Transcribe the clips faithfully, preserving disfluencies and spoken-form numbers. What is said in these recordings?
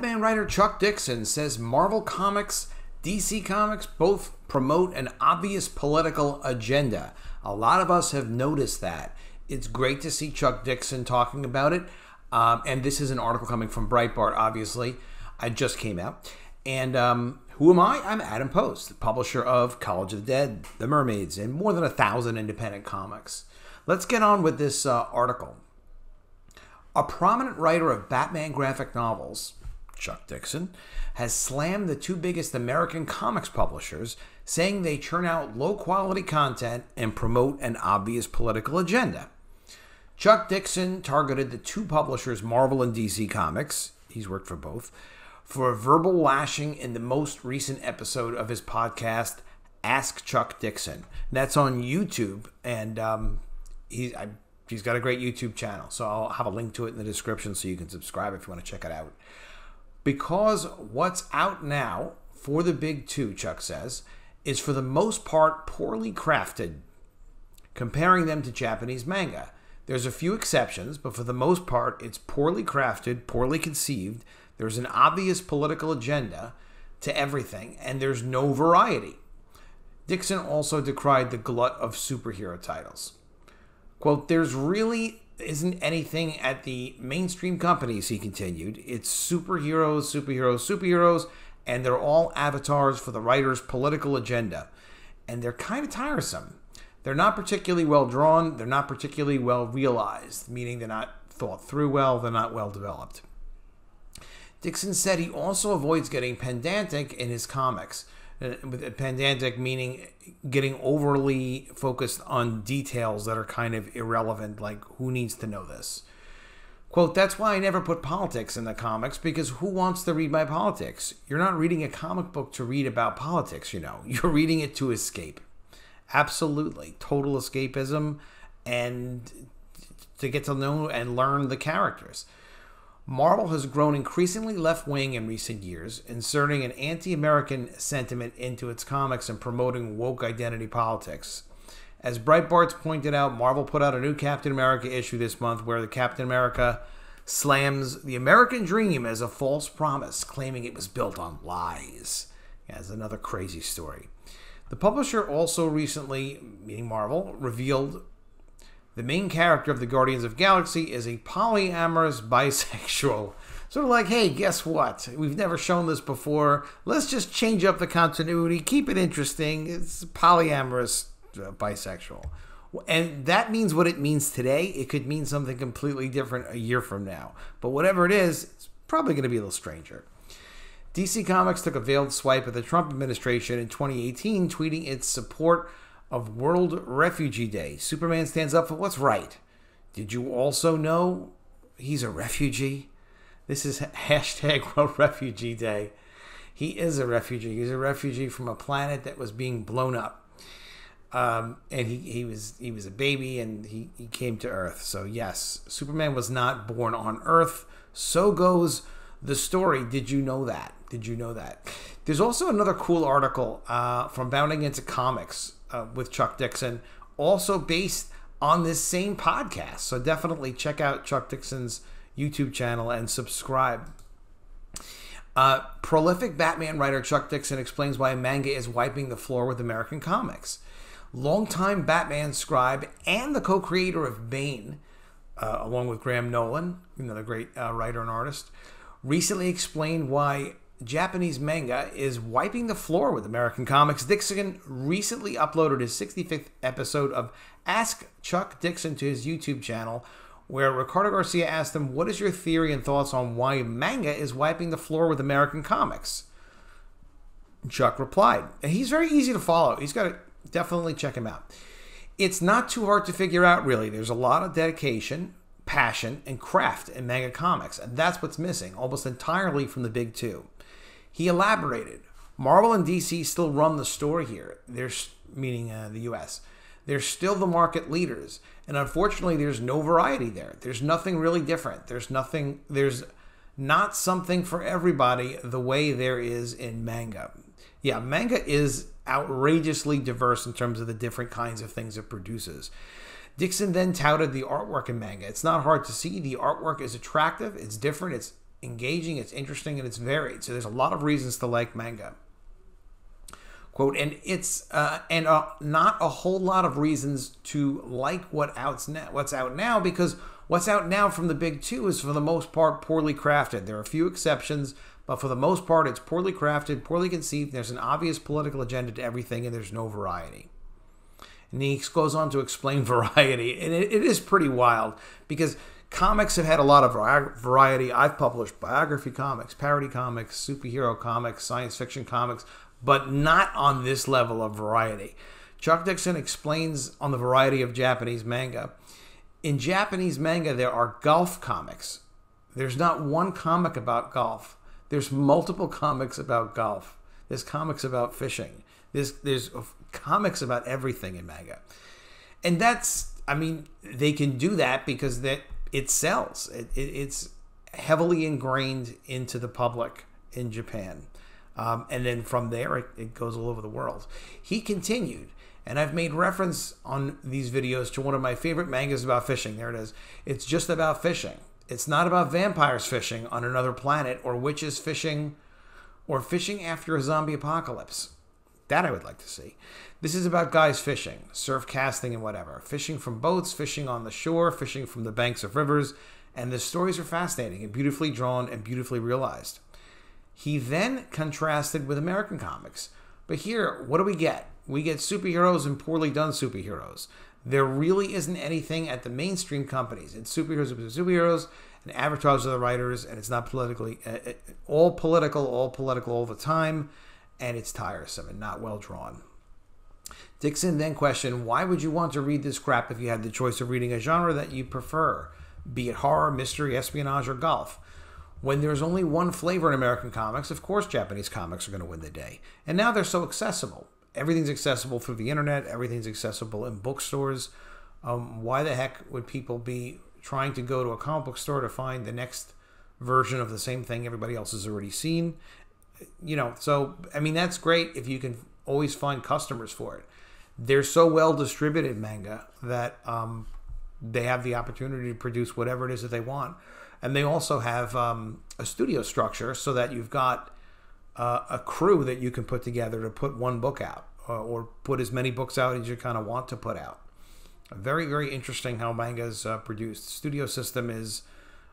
Batman writer Chuck Dixon says Marvel Comics, D C Comics both promote an obvious political agenda. A lot of us have noticed that. It's great to see Chuck Dixon talking about it. Um, and this is an article coming from Breitbart, obviously. I just came out. And um, who am I? I'm Adam Post, the publisher of College of the Dead, The Mermaids, and more than a thousand independent comics. Let's get on with this uh, article. A prominent writer of Batman graphic novels, Chuck Dixon, has slammed the two biggest American comics publishers, saying they churn out low-quality content and promote an obvious political agenda. Chuck Dixon targeted the two publishers, Marvel and D C Comics, he's worked for both, for a verbal lashing in the most recent episode of his podcast, Ask Chuck Dixon. That's on YouTube, and um, he, I, he's got a great YouTube channel, so I'll have a link to it in the description so you can subscribe if you want to check it out. Because what's out now for the big two, Chuck says, is for the most part poorly crafted, comparing them to Japanese manga. There's a few exceptions, but for the most part, it's poorly crafted, poorly conceived. There's an obvious political agenda to everything, and there's no variety. Dixon also decried the glut of superhero titles. Quote, there's really isn't anything at the mainstream companies, he continued. It's superheroes, superheroes, superheroes, and they're all avatars for the writer's political agenda. And they're kind of tiresome. They're not particularly well drawn. They're not particularly well realized, meaning they're not thought through well. They're not well developed. Dixon said he also avoids getting pedantic in his comics. Pedantic meaning getting overly focused on details that are kind of irrelevant, like who needs to know this? Quote, that's why I never put politics in the comics, because who wants to read my politics? You're not reading a comic book to read about politics, you know. You're reading it to escape. Absolutely. Total escapism and to get to know and learn the characters. Marvel has grown increasingly left-wing in recent years, inserting an anti-American sentiment into its comics and promoting woke identity politics. As Breitbart's pointed out, Marvel put out a new Captain America issue this month where the Captain America slams the American dream as a false promise, claiming it was built on lies. That's another crazy story. The publisher also recently, meaning Marvel, revealed the main character of the Guardians of the Galaxy is a polyamorous bisexual. Sort of like, hey, guess what? We've never shown this before. Let's just change up the continuity. Keep it interesting. It's polyamorous uh, bisexual. And that means what it means today. It could mean something completely different a year from now. But whatever it is, it's probably going to be a little stranger. D C Comics took a veiled swipe at the Trump administration in twenty eighteen, tweeting its support of World Refugee Day. Superman stands up for what's right. Did you also know he's a refugee? This is hashtag World Refugee Day. He is a refugee. He's a refugee from a planet that was being blown up. Um, and he, he was he was a baby and he, he came to Earth. So yes, Superman was not born on Earth. So goes the story. Did you know that? Did you know that? There's also another cool article uh, from Bounding Into Comics Uh, with Chuck Dixon, also based on this same podcast. So definitely check out Chuck Dixon's YouTube channel and subscribe. Uh, prolific Batman writer Chuck Dixon explains why manga is wiping the floor with American comics. Longtime Batman scribe and the co-creator of Bane, uh, along with Graham Nolan, another great uh, writer and artist, recently explained why Japanese manga is wiping the floor with American comics. Dixon recently uploaded his sixty-fifth episode of Ask Chuck Dixon to his YouTube channel, where Ricardo Garcia asked him, what is your theory and thoughts on why manga is wiping the floor with American comics? Chuck replied, and he's very easy to follow. He's got to definitely check him out. It's not too hard to figure out, really. There's a lot of dedication, passion, and craft in manga comics, and that's what's missing almost entirely from the big two. He elaborated, Marvel and D C still run the store here, they're, meaning uh, the U S They're still the market leaders, and unfortunately there's no variety there. There's nothing really different. There's nothing. There's not something for everybody the way there is in manga. Yeah, manga is outrageously diverse in terms of the different kinds of things it produces. Dixon then touted the artwork in manga. It's not hard to see. The artwork is attractive. It's different. It's engaging, it's interesting, and it's varied. So there's a lot of reasons to like manga. Quote, and it's uh, and uh, not a whole lot of reasons to like what out's now, what's out now, because what's out now from the big two is for the most part poorly crafted. There are a few exceptions, but for the most part it's poorly crafted, poorly conceived. There's an obvious political agenda to everything, and there's no variety. And he goes on to explain variety, and it, it is pretty wild because comics have had a lot of variety. I've published biography comics, parody comics, superhero comics, science fiction comics, but not on this level of variety. Chuck Dixon explains on the variety of Japanese manga. In Japanese manga, there are golf comics. There's not one comic about golf. There's multiple comics about golf. There's comics about fishing. There's, there's comics about everything in manga. And that's, I mean, they can do that because that it sells. It, it, it's heavily ingrained into the public in Japan. Um, and then from there, it, it goes all over the world. He continued, and I've made reference on these videos to one of my favorite mangas about fishing. There it is. It's just about fishing. It's not about vampires fishing on another planet or witches fishing or fishing after a zombie apocalypse. That I would like to see. This is about guys fishing, surf casting and whatever. Fishing from boats, fishing on the shore, fishing from the banks of rivers. And the stories are fascinating and beautifully drawn and beautifully realized. He then contrasted with American comics. But here, what do we get? We get superheroes and poorly done superheroes. There really isn't anything at the mainstream companies. It's superheroes with superheroes and avatars of the writers, and it's not politically, uh, it, all political, all political all the time, and it's tiresome and not well drawn. Dixon then questioned, why would you want to read this crap if you had the choice of reading a genre that you prefer, be it horror, mystery, espionage, or golf? When there's only one flavor in American comics, of course Japanese comics are going to win the day. And now they're so accessible. Everything's accessible through the internet. Everything's accessible in bookstores. Um, why the heck would people be trying to go to a comic book store to find the next version of the same thing everybody else has already seen? You know, so, I mean, that's great if you can always find customers for it. They're so well distributed, manga, that um, they have the opportunity to produce whatever it is that they want. And they also have um, a studio structure so that you've got uh, a crew that you can put together to put one book out or, or put as many books out as you kind of want to put out. Very, very interesting how manga is uh, produced. The studio system is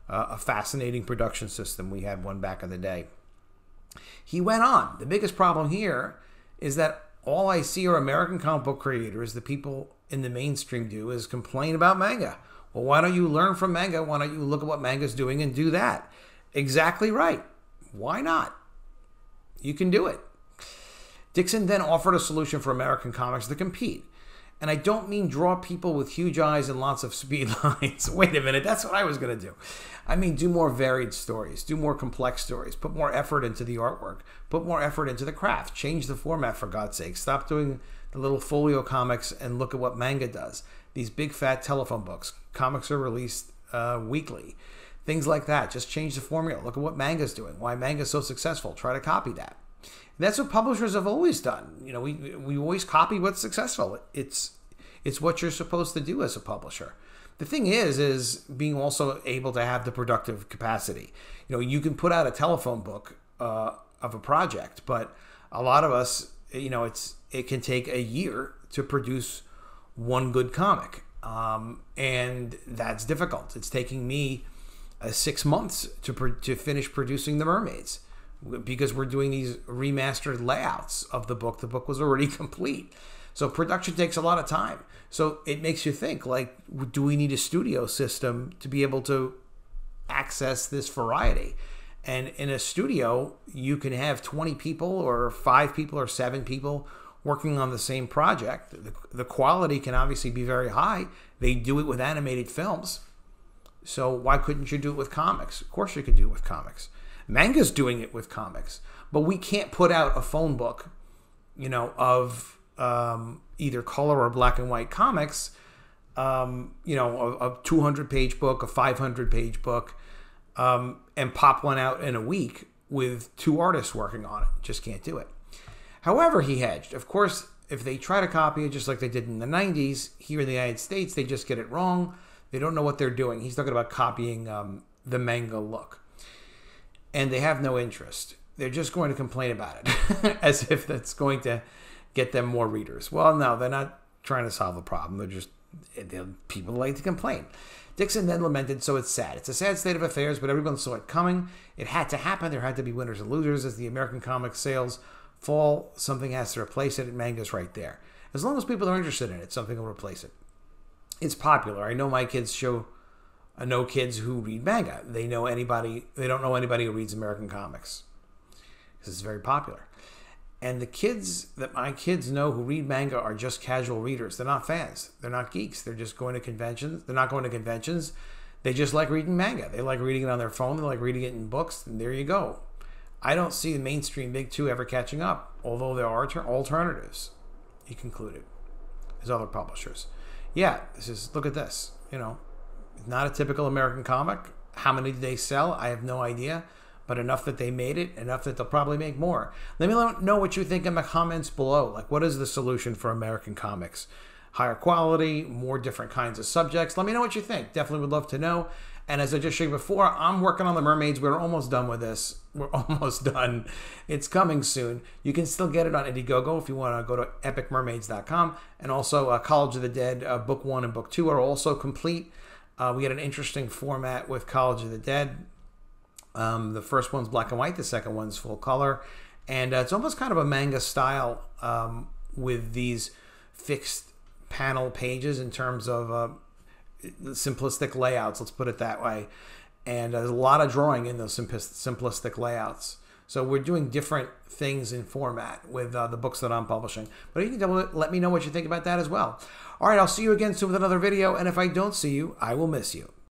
uh, a fascinating production system. We had one back in the day. He went on. The biggest problem here is that all I see are American comic book creators, the people in the mainstream do, is complain about manga. Well, why don't you learn from manga? Why don't you look at what manga's doing and do that? Exactly right. Why not? You can do it. Dixon then offered a solution for American comics to compete. And I don't mean draw people with huge eyes and lots of speed lines. Wait a minute, that's what I was going to do. I mean, do more varied stories, do more complex stories, put more effort into the artwork, put more effort into the craft, change the format for God's sake. Stop doing the little folio comics and look at what manga does. These big fat telephone books. Comics are released uh, weekly. Things like that. Just change the formula. Look at what manga's doing. Why manga's so successful. Try to copy that. And that's what publishers have always done. You know, we, we always copy what's successful. It's, it's what you're supposed to do as a publisher. The thing is, is being also able to have the productive capacity. You know, you can put out a telephone book uh, of a project, but a lot of us, you know, it's it can take a year to produce one good comic, um, and that's difficult. It's taking me uh, six months to, pro to finish producing The Mermaids because we're doing these remastered layouts of the book. The book was already complete. So production takes a lot of time. So it makes you think, like, do we need a studio system to be able to access this variety? And in a studio, you can have twenty people or five people or seven people working on the same project. The, the quality can obviously be very high. They do it with animated films. So why couldn't you do it with comics? Of course you could do it with comics. Manga's doing it with comics. But we can't put out a phone book, you know, of um, either color or black and white comics, um, you know, a two hundred page book, a five hundred page book, um, and pop one out in a week with two artists working on it. Just can't do it. However, he hedged. Of course, if they try to copy it just like they did in the nineties, here in the United States, they just get it wrong. They don't know what they're doing. He's talking about copying um, the manga look. and they have no interest. They're just going to complain about it as if that's going to get them more readers. Well, no, they're not trying to solve the problem. They're just, they're, people like to complain. Dixon then lamented, so it's sad. It's a sad state of affairs, but everyone saw it coming. It had to happen. There had to be winners and losers. As the American comic sales fall, something has to replace it. And Magnus right there. As long as people are interested in it, something will replace it. It's popular. I know my kids show, I know kids who read manga. They know anybody, they don't know anybody who reads American comics because it's very popular. And the kids that my kids know who read manga are just casual readers. They're not fans. They're not geeks. They're just going to conventions. They're not going to conventions. They just like reading manga. They like reading it on their phone. They like reading it in books. And there you go. I don't see the mainstream big two ever catching up, although there are alternatives, he concluded. There's other publishers. Yeah, this is, look at this. You know, not a typical American comic. How many did they sell? I have no idea. But enough that they made it, enough that they'll probably make more. Let me know what you think in the comments below. Like, what is the solution for American comics? Higher quality, more different kinds of subjects. Let me know what you think. Definitely would love to know. And as I just showed you before, I'm working on The Mermaids. We're almost done with this. We're almost done. It's coming soon. You can still get it on Indiegogo if you want to go to Epic Mermaids dot com. And also uh, College of the Dead, uh, Book one and Book two are also complete. Uh, we had an interesting format with College of the Dead. Um, the first one's black and white. The second one's full color. And uh, it's almost kind of a manga style um, with these fixed panel pages in terms of uh, simplistic layouts. Let's put it that way. And uh, there's a lot of drawing in those simplistic layouts. So we're doing different things in format with uh, the books that I'm publishing. But you can double let me know what you think about that as well. All right, I'll see you again soon with another video. And if I don't see you, I will miss you.